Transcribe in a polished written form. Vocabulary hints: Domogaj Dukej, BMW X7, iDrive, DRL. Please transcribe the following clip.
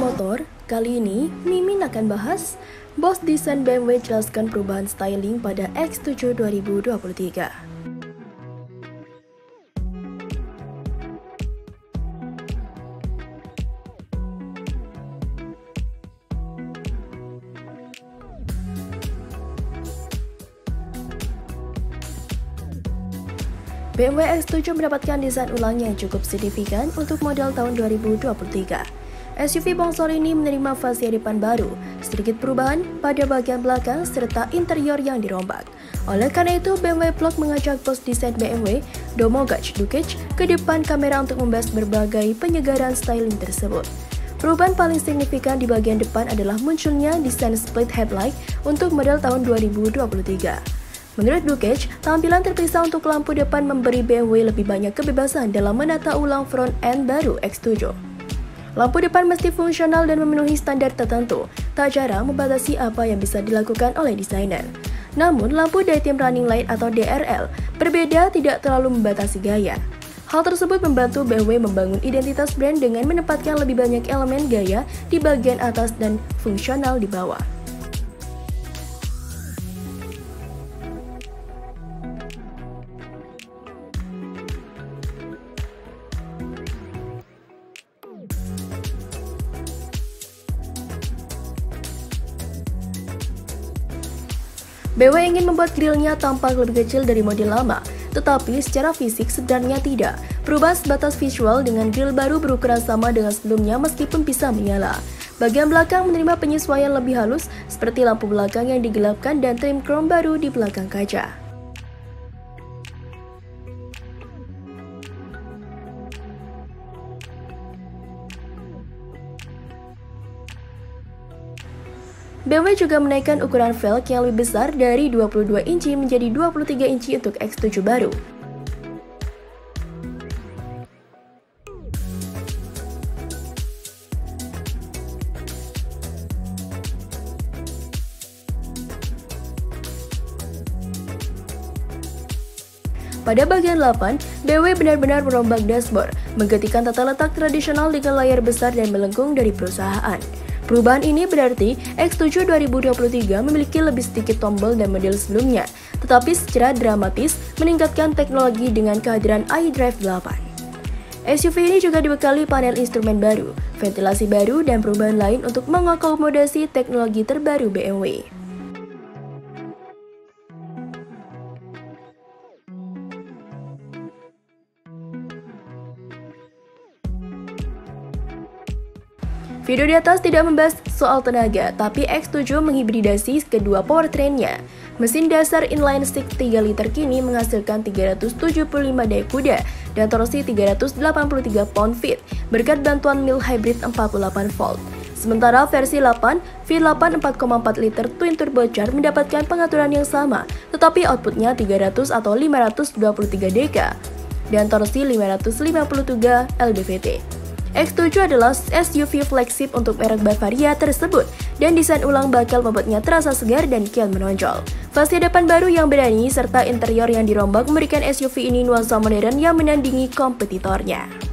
Promotor, kali ini Mimin akan bahas bos desain BMW jelaskan perubahan styling pada X7 2023. BMW X7 mendapatkan desain ulang yang cukup signifikan untuk model tahun 2023. SUV bongsor ini menerima fascia depan baru, sedikit perubahan pada bagian belakang serta interior yang dirombak. Oleh karena itu, BMW Vlog mengajak bos desain BMW, Domogaj Dukej, ke depan kamera untuk membahas berbagai penyegaran styling tersebut. Perubahan paling signifikan di bagian depan adalah munculnya desain split headlight untuk model tahun 2023. Menurut Dukej, tampilan terpisah untuk lampu depan memberi BMW lebih banyak kebebasan dalam menata ulang front end baru X7. Lampu depan mesti fungsional dan memenuhi standar tertentu, tak jarang membatasi apa yang bisa dilakukan oleh desainer. Namun, lampu daytime running light atau DRL berbeda tidak terlalu membatasi gaya. Hal tersebut membantu BMW membangun identitas brand dengan menempatkan lebih banyak elemen gaya di bagian atas dan fungsional di bawah. BMW ingin membuat grillnya tampak lebih kecil dari model lama, tetapi secara fisik sebenarnya tidak. Perubahan sebatas visual dengan grill baru berukuran sama dengan sebelumnya meskipun bisa menyala. Bagian belakang menerima penyesuaian lebih halus seperti lampu belakang yang digelapkan dan trim chrome baru di belakang kaca. BMW juga menaikkan ukuran velg yang lebih besar dari 22 inci menjadi 23 inci untuk X7 baru. Pada bagian 8, BMW benar-benar merombak dashboard, menggantikan tata letak tradisional dengan layar besar dan melengkung dari perusahaan. Perubahan ini berarti X7 2023 memiliki lebih sedikit tombol dan model sebelumnya, tetapi secara dramatis meningkatkan teknologi dengan kehadiran iDrive 8. SUV ini juga dibekali panel instrumen baru, ventilasi baru, dan perubahan lain untuk mengakomodasi teknologi terbaru BMW. Video di atas tidak membahas soal tenaga, tapi X7 menghibridasi kedua powertrain-nya. Mesin dasar inline 6 3 liter kini menghasilkan 375 daya kuda dan torsi 383 pound-feet berkat bantuan mild hybrid 48 volt. Sementara versi 8, V8 4,4 liter twin turbocharger mendapatkan pengaturan yang sama, tetapi outputnya 300 atau 523 dk dan torsi 553 lb/ft. X7 adalah SUV flagship untuk merek Bavaria tersebut, dan desain ulang bakal membuatnya terasa segar dan kian menonjol. Fascia depan baru yang berani serta interior yang dirombak memberikan SUV ini nuansa modern yang menandingi kompetitornya.